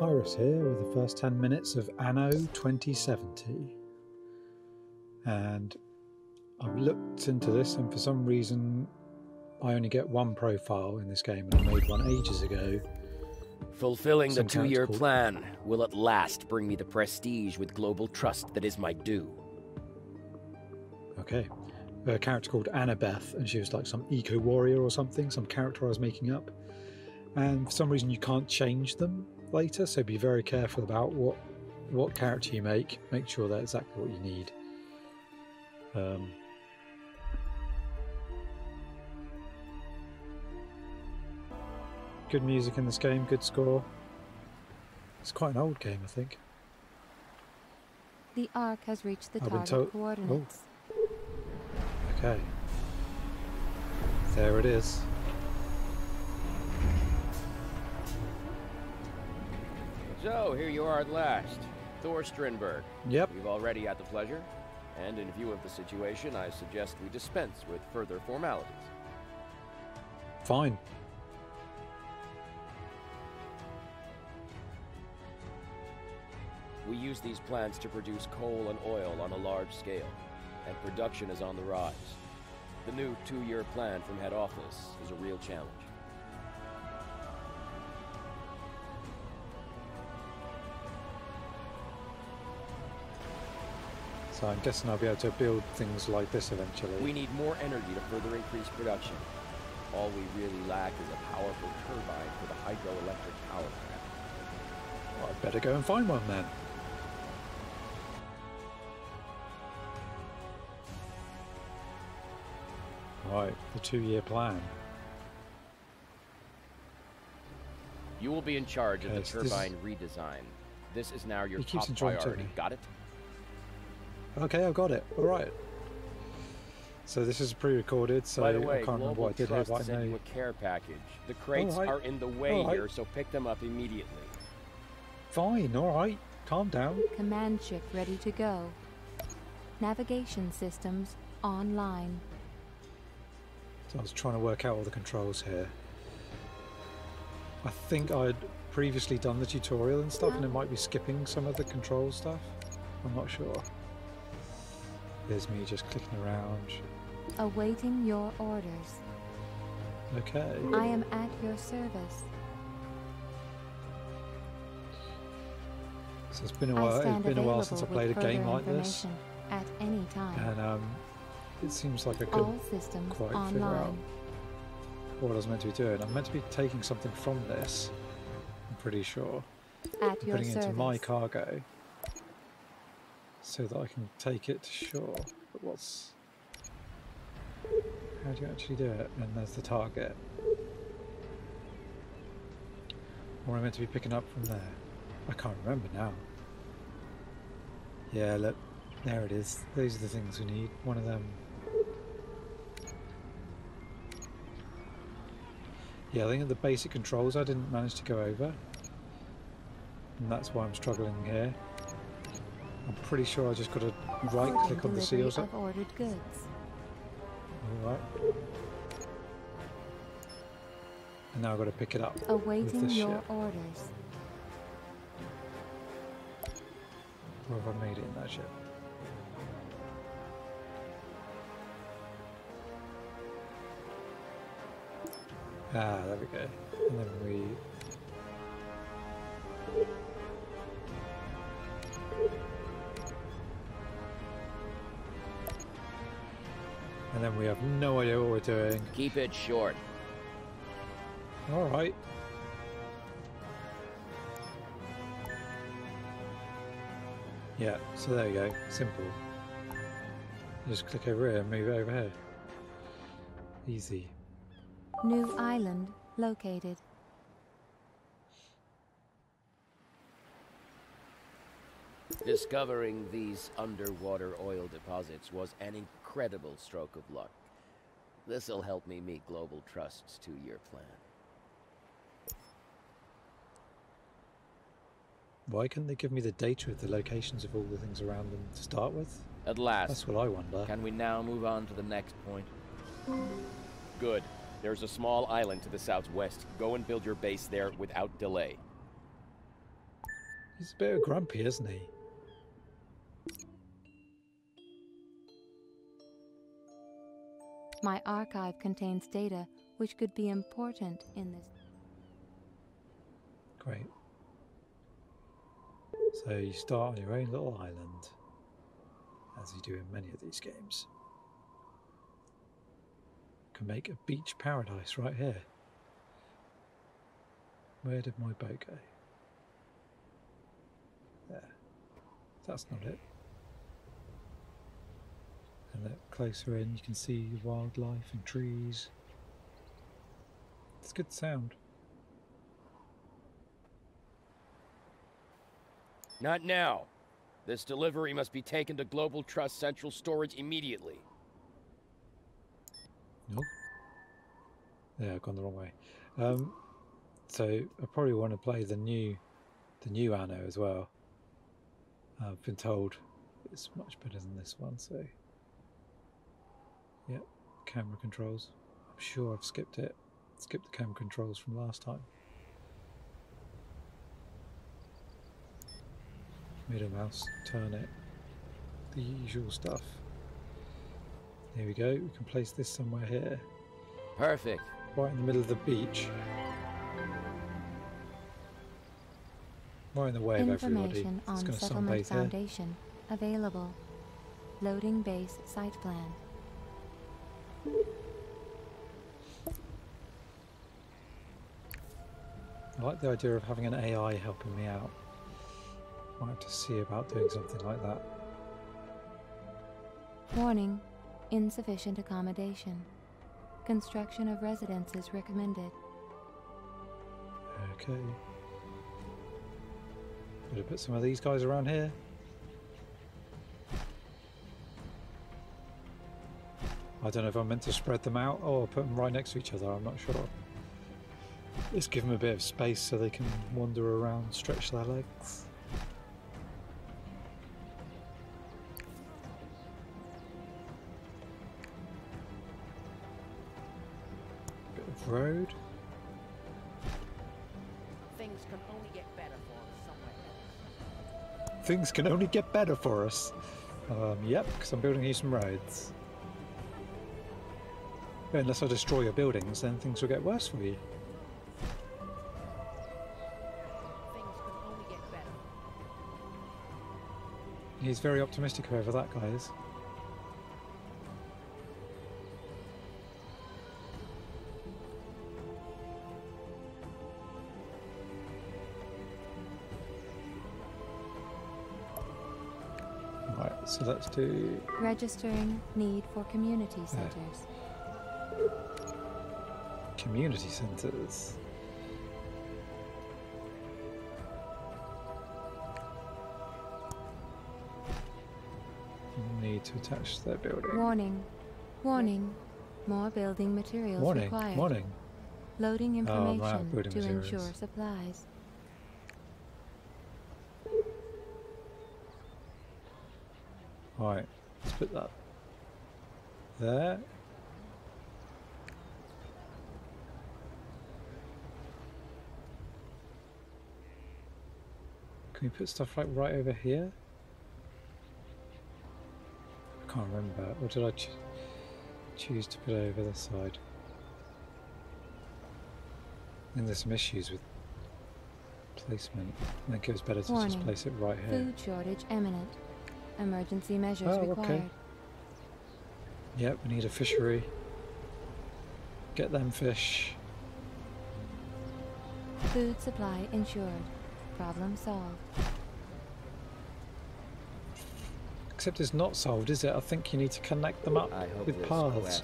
Iris here with the first 10 minutes of Anno 2070, and I've looked into this, and for some reason I only get one profile in this game, and I made one ages ago. Fulfilling the two-year plan will at last bring me the prestige with Global Trust that is my due. Okay. A character called Annabeth, and she was like some eco-warrior or something, some character I was making up. And for some reason you can't change them later, so be very careful about what character you make. Make sure they're exactly what you need. Good music in this game, good score. It's quite an old game, I think. The Ark has reached the target coordinates. Oh. Okay. There it is. So, here you are at last. Thor Strindberg. Yep. We've already had the pleasure, and in view of the situation, I suggest we dispense with further formalities. Fine. We use these plants to produce coal and oil on a large scale, and production is on the rise. The new two-year plan from head office is a real challenge. So I'm guessing I'll be able to build things like this eventually. We need more energy to further increase production. All we really lack is a powerful turbine for the hydroelectric power plant. Well, I'd better go and find one then. Right, the two-year plan. You will be in charge of the turbine redesign. This is now your top priority. Got it? Okay, I've got it. All right. So this is pre-recorded, so I can't remember what I did here. By the way, a care package. The crates are in the way here, so pick them up immediately. Fine. All right. Calm down. Command ship ready to go. Navigation systems online. So I was trying to work out all the controls here. I think I'd previously done the tutorial and stuff, and it might be skipping some of the control stuff. I'm not sure. There's me just clicking around. Awaiting your orders. Okay. I am at your service. So it's been a while. It's been a while since I played a game like this. At any time. And it seems like I couldn't quite figure out what I was meant to be doing. I'm meant to be taking something from this. I'm pretty sure. At your service. Putting it into my cargo, so that I can take it to shore. But what's... how do you actually do it? And there's the target. What am I meant to be picking up from there? I can't remember now. Yeah, look. There it is. Those are the things we need. One of them. Yeah, I think the basic controls I didn't manage to go over. And that's why I'm struggling here. I'm pretty sure I just got to right-click on the seals. Ordered goods. All right. And now I've got to pick it up. Awaiting with this your ship. Orders. Or have I made it in that ship? Ah, there we go. And then we... and then we have no idea what we're doing. Keep it short. All right. Yeah, so there you go. Simple. Just click over here and move it over here. Easy. New island located. Discovering these underwater oil deposits was an incredible stroke of luck. This'll help me meet Global Trust's two-year plan. Why couldn't they give me the data of the locations of all the things around them to start with? At last. That's what I wonder. Can we now move on to the next point? Good. There's a small island to the southwest. Go and build your base there without delay. He's a bit grumpy, isn't he? My archive contains data which could be important in this. Great. So you start on your own little island, as you do in many of these games. You can make a beach paradise right here. Where did my boat go? There. That's not it. And look closer in, you can see wildlife and trees. It's good sound. Not now. This delivery must be taken to Global Trust Central Storage immediately. Nope. Yeah, I've gone the wrong way. So I probably want to play the new Anno as well. I've been told it's much better than this one, so yeah, camera controls. I'm sure I've skipped it. Skipped the camera controls from last time. Middle mouse, turn it. The usual stuff. There we go. We can place this somewhere here. Perfect. Right in the middle of the beach. Right in the way of everybody. It's going to sunbathe foundation here. Available. Loading base site plan. I like the idea of having an AI helping me out. Might have to see about doing something like that. Warning. Insufficient accommodation. Construction of residences recommended. Okay. Gonna put some of these guys around here. I don't know if I'm meant to spread them out or put them right next to each other, I'm not sure. Let's give them a bit of space so they can wander around, stretch their legs. Bit of road. Things can only get better for us somewhere else. Things can only get better for us. Yep, because I'm building here some roads. Unless I destroy your buildings, then things will get worse for you. He's very optimistic, however, that guy is. Right, so let's do... Registering need for community centres. Community centres. Need to attach their building. Warning. Warning. More building materials required. Warning. Loading information to ensure supplies. Alright, let's put that there. Can we put stuff like right over here? I can't remember. Or did I choose to put over this side? And there's some issues with placement. I think it was better to just place it right here. Food shortage imminent. Emergency measures required. Okay. Yep, we need a fishery. Get them fish. Food supply ensured. Problem solved. Except it's not solved, is it? I think you need to connect them up with paths.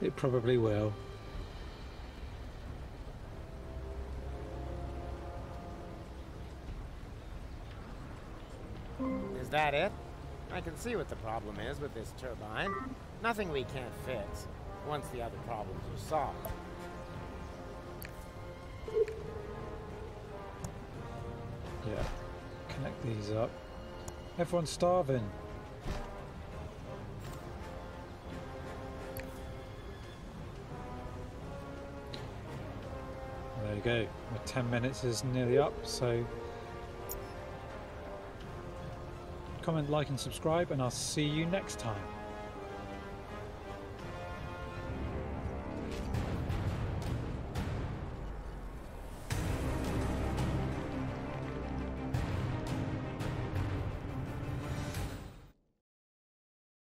It probably will. Is that it? I can see what the problem is with this turbine. Nothing we can't fix once the other problems are solved. Yeah, connect these up. Everyone's starving. go. My 10 minutes is nearly up, so comment, like and subscribe, and I'll see you next time.